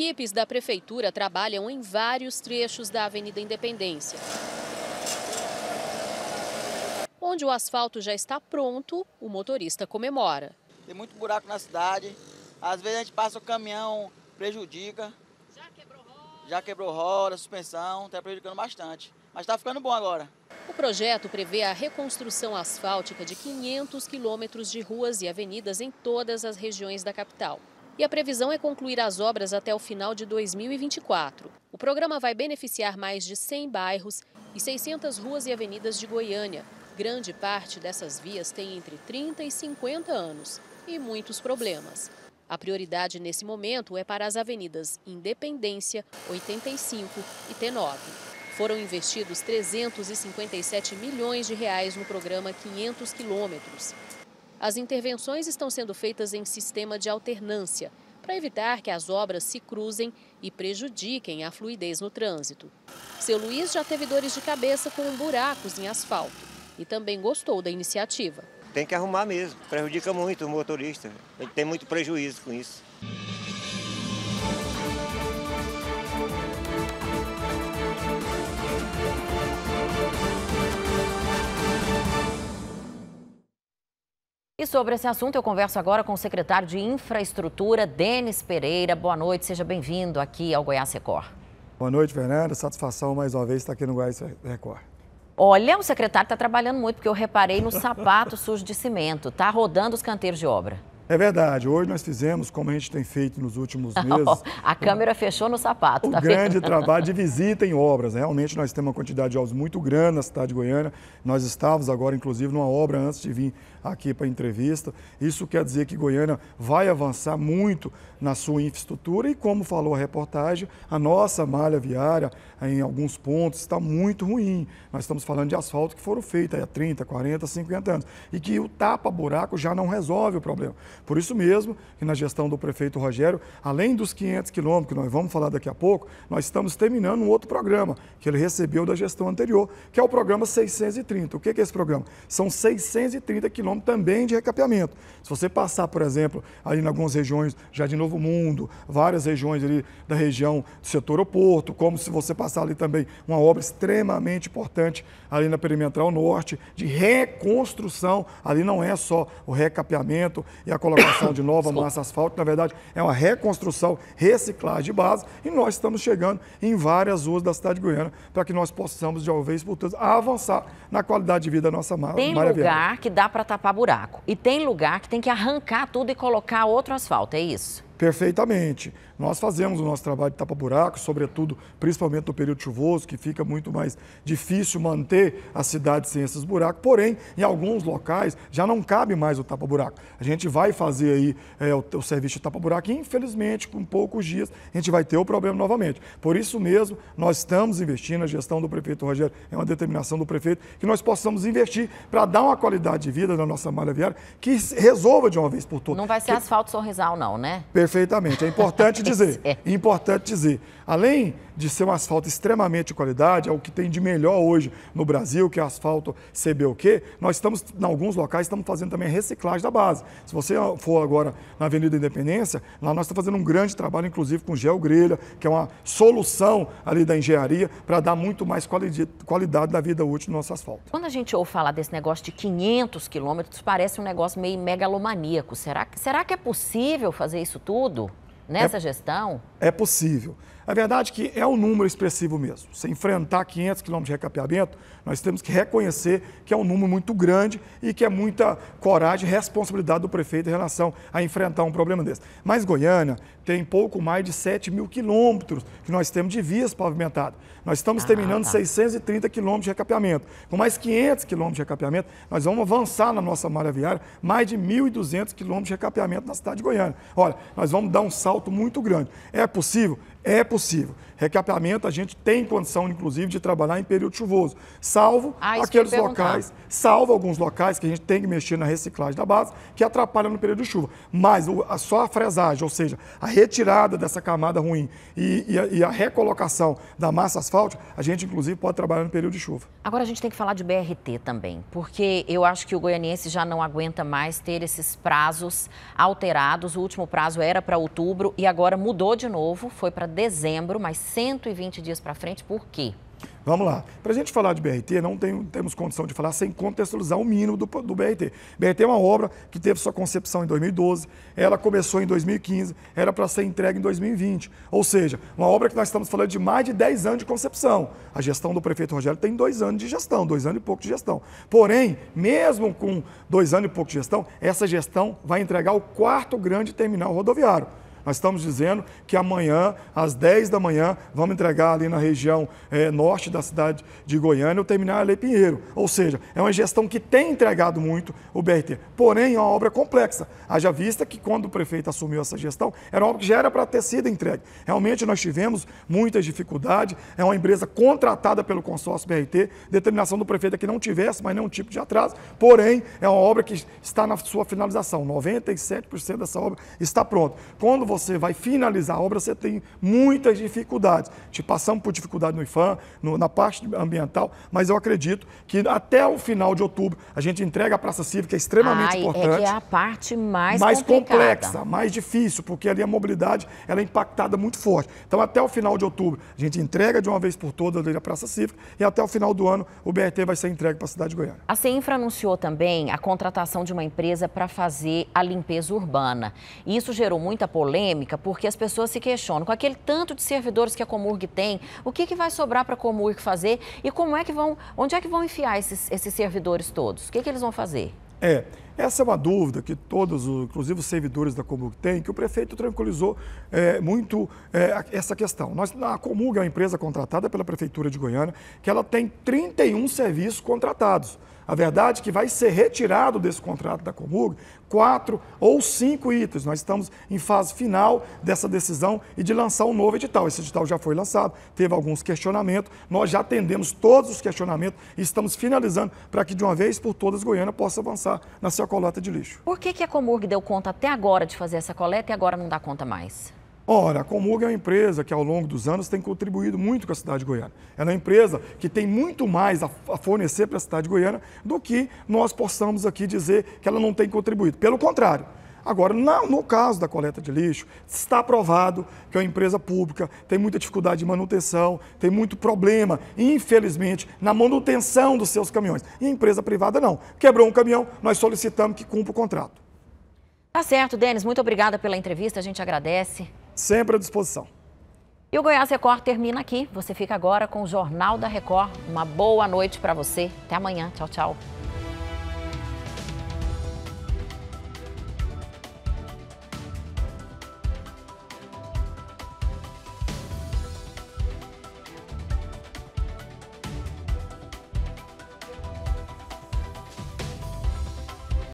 Equipes da Prefeitura trabalham em vários trechos da Avenida Independência. Onde o asfalto já está pronto, o motorista comemora. Tem muito buraco na cidade, às vezes a gente passa o caminhão, prejudica. Já quebrou roda, suspensão, está prejudicando bastante. Mas está ficando bom agora. O projeto prevê a reconstrução asfáltica de 500 quilômetros de ruas e avenidas em todas as regiões da capital. E a previsão é concluir as obras até o final de 2024. O programa vai beneficiar mais de 100 bairros e 600 ruas e avenidas de Goiânia. Grande parte dessas vias tem entre 30 e 50 anos e muitos problemas. A prioridade nesse momento é para as avenidas Independência, 85 e T9. Foram investidos 357 milhões de reais no programa 500 quilômetros. As intervenções estão sendo feitas em sistema de alternância, para evitar que as obras se cruzem e prejudiquem a fluidez no trânsito. Seu Luiz já teve dores de cabeça com buracos em asfalto e também gostou da iniciativa. Tem que arrumar mesmo, prejudica muito o motorista, ele tem muito prejuízo com isso. E sobre esse assunto eu converso agora com o secretário de Infraestrutura, Denis Pereira. Boa noite, seja bem-vindo aqui ao Goiás Record. Boa noite, Fernanda. Satisfação mais uma vez estar aqui no Goiás Record. Olha, o secretário está trabalhando muito, porque eu reparei no sapato sujo de cimento. Está rodando os canteiros de obra. É verdade. Hoje nós fizemos, como a gente tem feito nos últimos meses... a câmera fechou no sapato. Tá grande trabalho de visita em obras. Realmente nós temos uma quantidade de obras muito grande na cidade de Goiânia. Nós estávamos agora, inclusive, numa obra antes de vir aqui para a entrevista. Isso quer dizer que Goiânia vai avançar muito na sua infraestrutura e, como falou a reportagem, a nossa malha viária em alguns pontos está muito ruim. Nós estamos falando de asfalto que foram feitos há 30, 40, 50 anos e que o tapa-buraco já não resolve o problema. Por isso mesmo que na gestão do prefeito Rogério, além dos 500 quilômetros, que nós vamos falar daqui a pouco, nós estamos terminando um outro programa que ele recebeu da gestão anterior, que é o programa 630. O que é esse programa? São 630 quilômetros também de recapeamento. Se você passar, por exemplo, ali em algumas regiões já de Novo Mundo, várias regiões ali da região do setor Oporto, como se você passar ali também uma obra extremamente importante ali na Perimetral Norte, de reconstrução, ali não é só o recapeamento e a colocação de nova massa asfáltica, na verdade é uma reconstrução, reciclagem de base, e nós estamos chegando em várias ruas da cidade de Goiânia para que nós possamos, de uma vez por todas, avançar na qualidade de vida da nossa maravilha. Tem lugar que dá para tapar buraco. E tem lugar que tem que arrancar tudo e colocar outro asfalto, é isso? Perfeitamente. Nós fazemos o nosso trabalho de tapa-buraco, sobretudo, principalmente no período chuvoso, que fica muito mais difícil manter a cidade sem esses buracos. Porém, em alguns locais, já não cabe mais o tapa-buraco. A gente vai fazer aí o serviço de tapa-buraco e, infelizmente, com poucos dias, a gente vai ter o problema novamente. Por isso mesmo, nós estamos investindo, a gestão do prefeito Rogério, é uma determinação do prefeito, que nós possamos investir para dar uma qualidade de vida na nossa malha viária, que resolva de uma vez por todas. Não vai ser asfalto sorrisal, não, né? Perfeitamente. É importante dizer, além de ser um asfalto extremamente de qualidade, é o que tem de melhor hoje no Brasil, que é asfalto CBUQ, nós estamos, em alguns locais, estamos fazendo também a reciclagem da base. Se você for agora na Avenida Independência, lá nós estamos fazendo um grande trabalho, inclusive com geogrelha, que é uma solução ali da engenharia para dar muito mais qualidade da vida útil no nosso asfalto. Quando a gente ouve falar desse negócio de 500 quilômetros, parece um negócio meio megalomaníaco. Será que é possível fazer isso tudo? Nessa gestão? É possível. A verdade é que é um número expressivo mesmo. Se enfrentar 500 quilômetros de recapeamento, nós temos que reconhecer que é um número muito grande e que é muita coragem e responsabilidade do prefeito em relação a enfrentar um problema desse. Mas Goiânia tem pouco mais de 7 mil quilômetros que nós temos de vias pavimentadas. Nós estamos terminando 630 quilômetros de recapeamento. Com mais 500 quilômetros de recapeamento, nós vamos avançar na nossa malha viária mais de 1.200 quilômetros de recapeamento na cidade de Goiânia. Olha, nós vamos dar um salto muito grande. É possível? É possível. Recapeamento a gente tem condição, inclusive, de trabalhar em período chuvoso, salvo aqueles locais, salvo alguns locais que a gente tem que mexer na reciclagem da base, que atrapalham no período de chuva. Mas só a fresagem, ou seja, a retirada dessa camada ruim e a recolocação da massa asfáltica, a gente, inclusive, pode trabalhar no período de chuva. Agora a gente tem que falar de BRT também, porque eu acho que o goianiense já não aguenta mais ter esses prazos alterados. O último prazo era para outubro e agora mudou de novo, foi para dezembro, mas 120 dias para frente. Por quê? Vamos lá. Para a gente falar de BRT, não temos condição de falar sem contextualizar o mínimo do BRT. BRT é uma obra que teve sua concepção em 2012, ela começou em 2015, era para ser entregue em 2020. Ou seja, uma obra que nós estamos falando de mais de 10 anos de concepção. A gestão do prefeito Rogério tem 2 anos de gestão, 2 anos e pouco de gestão. Porém, mesmo com 2 anos e pouco de gestão, essa gestão vai entregar o 4º grande terminal rodoviário. Nós estamos dizendo que amanhã, às 10 da manhã, vamos entregar ali na região norte da cidade de Goiânia o Terminal Lei Pinheiro. Ou seja, é uma gestão que tem entregado muito o BRT. Porém, é uma obra complexa. Haja vista que quando o prefeito assumiu essa gestão, era uma obra que já era para ter sido entregue. Realmente nós tivemos muitas dificuldades. É uma empresa contratada pelo consórcio BRT. Determinação do prefeito é que não tivesse mais nenhum tipo de atraso. Porém, é uma obra que está na sua finalização. 97% dessa obra está pronta. Quando você vai finalizar a obra, você tem muitas dificuldades. Passamos por dificuldade no IPHAN, na parte ambiental, mas eu acredito que até o final de outubro a gente entrega a Praça Cívica, que é extremamente importante. É que é a parte mais complexa, mais difícil, porque ali a mobilidade ela é impactada muito forte. Então, até o final de outubro, a gente entrega de uma vez por todas a Praça Cívica e até o final do ano o BRT vai ser entregue para a cidade de Goiânia. A CINFRA anunciou também a contratação de uma empresa para fazer a limpeza urbana. Isso gerou muita polêmica, porque as pessoas se questionam, com aquele tanto de servidores que a Comurg tem, o que vai sobrar para a Comurg fazer e como é que onde é que vão enfiar esses servidores todos? O que eles vão fazer? Essa é uma dúvida que todos, inclusive os servidores da Comurg, têm, que o prefeito tranquilizou muito essa questão. A Comurg é uma empresa contratada pela Prefeitura de Goiânia, que ela tem 31 serviços contratados. A verdade é que vai ser retirado desse contrato da Comurg 4 ou 5 itens. Nós estamos em fase final dessa decisão e de lançar um novo edital. Esse edital já foi lançado, teve alguns questionamentos, nós já atendemos todos os questionamentos e estamos finalizando para que de uma vez por todas Goiânia possa avançar na sua coleta de lixo. Por que a Comurg deu conta até agora de fazer essa coleta e agora não dá conta mais? Ora, a Comurg é uma empresa que ao longo dos anos tem contribuído muito com a cidade de Goiânia. É uma empresa que tem muito mais a fornecer para a cidade de Goiânia do que nós possamos aqui dizer que ela não tem contribuído. Pelo contrário. Agora, no caso da coleta de lixo, está provado que é uma empresa pública, tem muita dificuldade de manutenção, tem muito problema, infelizmente, na manutenção dos seus caminhões. E a empresa privada não. Quebrou um caminhão, nós solicitamos que cumpra o contrato. Tá certo, Denis. Muito obrigada pela entrevista, a gente agradece. Sempre à disposição. E o Goiás Record termina aqui. Você fica agora com o Jornal da Record. Uma boa noite para você. Até amanhã. Tchau, tchau.